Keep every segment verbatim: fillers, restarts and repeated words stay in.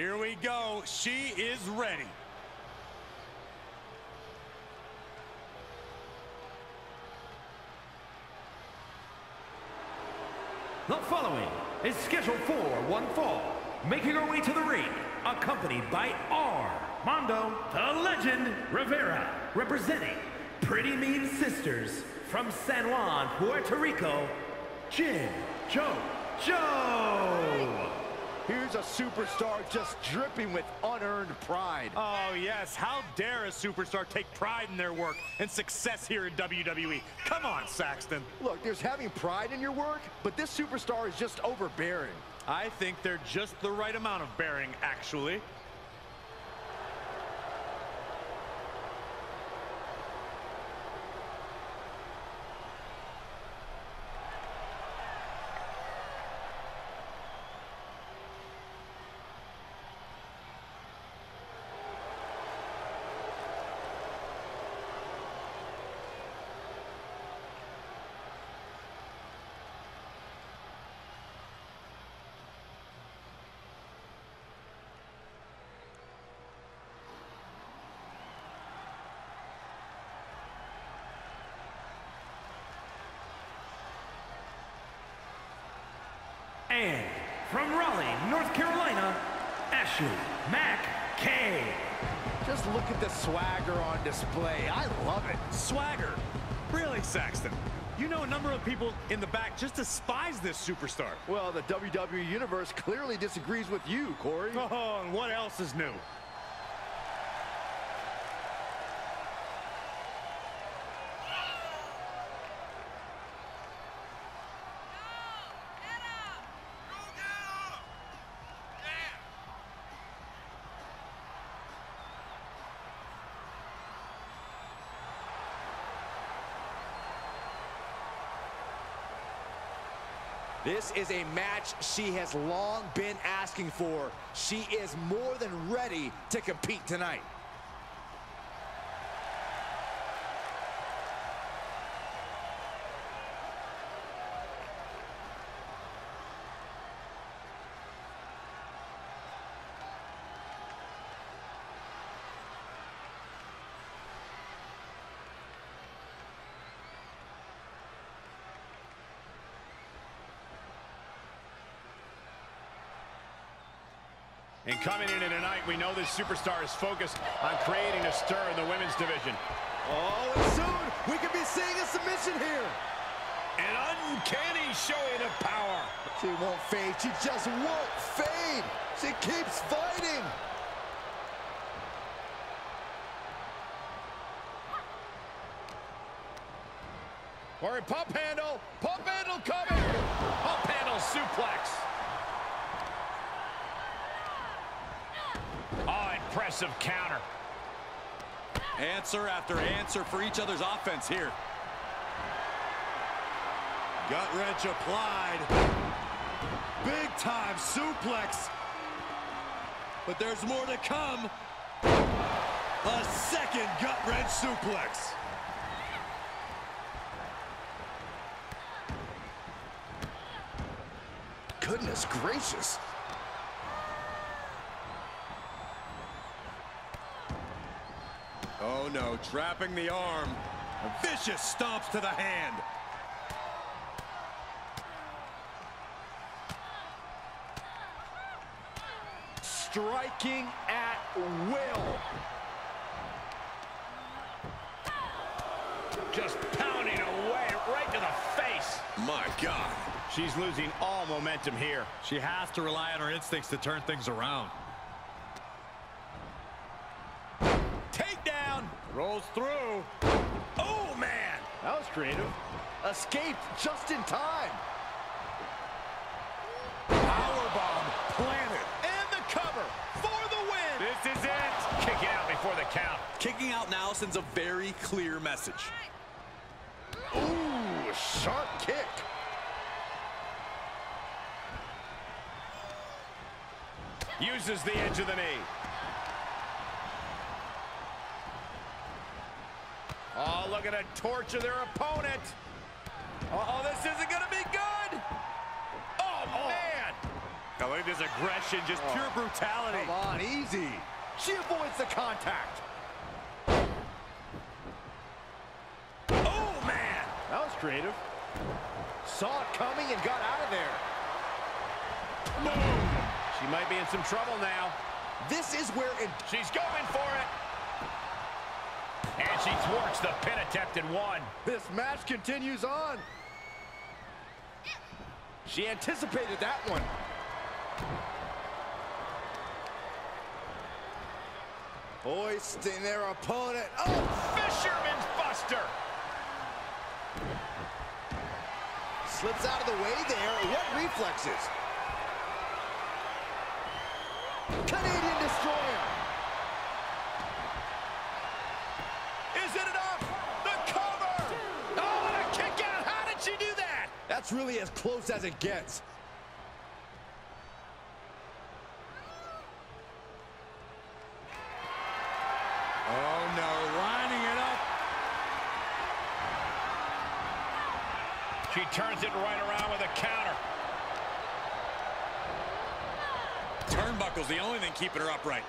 Here we go. She is ready. The following is scheduled for one fall, making her way to the ring, accompanied by Armando the Legend Rivera, representing Pretty Mean Sisters from San Juan, Puerto Rico, Jin Joe Joe. Here's a superstar just dripping with unearned pride. Oh yes, how dare a superstar take pride in their work and success here in W W E. Come on, Saxton. Look, there's having pride in your work, but this superstar is just overbearing. I think they're just the right amount of bearing, actually. And from Raleigh, North Carolina, Ashley McKay. Just look at the swagger on display. I love it. Swagger? Really, Saxton? You know, a number of people in the back just despise this superstar. Well, the W W E Universe clearly disagrees with you, Corey. Oh, and what else is new? This is a match she has long been asking for. She is more than ready to compete tonight. And coming into tonight, we know this superstar is focused on creating a stir in the women's division. Oh, and soon we could be seeing a submission here. An uncanny showing of power. She won't fade. She just won't fade. She keeps fighting. Or a pump handle. Pump handle coming. Pump handle suplex. Impressive counter. Answer after answer for each other's offense here. Gut wrench applied. Big time suplex. But there's more to come. A second gut wrench suplex. Goodness gracious. Oh no, trapping the arm. A vicious stomps to the hand. Striking at will. Just pounding away right to the face. My God. She's losing all momentum here. She has to rely on her instincts to turn things around. Rolls through. Oh, man. That was creative. Escaped just in time. Powerbomb planted. And the cover for the win. This is it. Kicking out before the count. Kicking out now sends a very clear message. Ooh, sharp kick. Uses the edge of the knee. Oh, look at it torture their opponent. Uh-oh, this isn't going to be good. Oh, oh, man. look at this aggression, just oh, pure brutality. Come on, easy. She avoids the contact. Oh, man. That was creative. Saw it coming and got out of there. Boom. She might be in some trouble now. This is where it... She's going for it. And she thwarts the pin attempt in one. This match continues on. She anticipated that one. Hoisting their opponent. Oh, Fisherman's Buster. Slips out of the way there. What reflexes? Canadian Destroyer. Is it enough? The cover. Two. Oh, what a kick out. How did she do that? That's really as close as it gets. Oh, no, lining it up. She turns it right around with a counter. Turnbuckle's the only thing keeping her upright.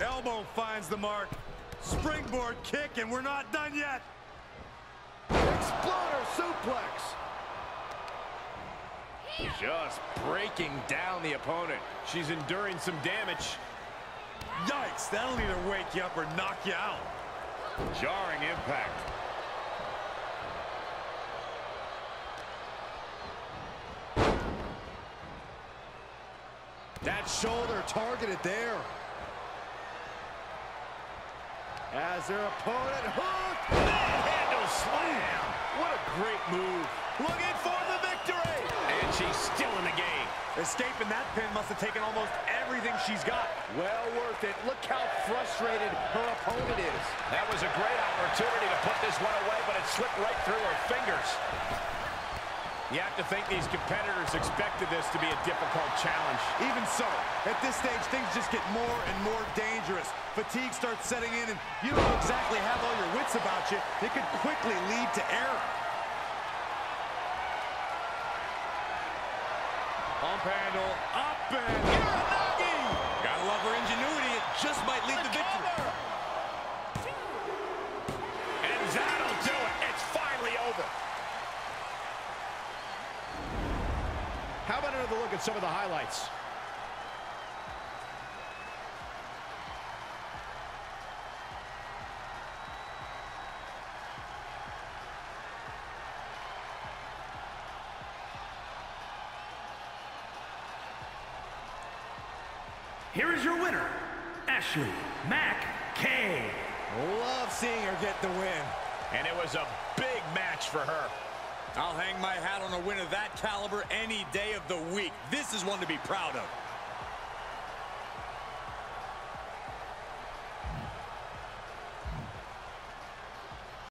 Elbow finds the mark. Springboard kick, and we're not done yet. Exploder suplex. Here. Just breaking down the opponent. She's enduring some damage. Yikes, that'll either wake you up or knock you out. Jarring impact. That shoulder targeted there. As their opponent hooked. Manhandle slam. What a great move. Looking for the victory. And she's still in the game. Escaping that pin must have taken almost everything she's got. Well worth it. Look how frustrated her opponent is. That was a great opportunity to put this one away, but it slipped right through her fingers. You have to think these competitors expected this to be a difficult challenge. Even so, at this stage, things just get more and more dangerous. Fatigue starts setting in, and you don't exactly have all your wits about you. It could quickly lead to error. Pump handle, up and Uranagi! Gotta love her ingenuity. It just might lead to victory. And that'll do it. It's finally over. How about another look at some of the highlights? Here is your winner, Ashley McKay. Love seeing her get the win. And it was a big match for her. I'll hang my hat on a win of that caliber any day of the week. This is one to be proud of.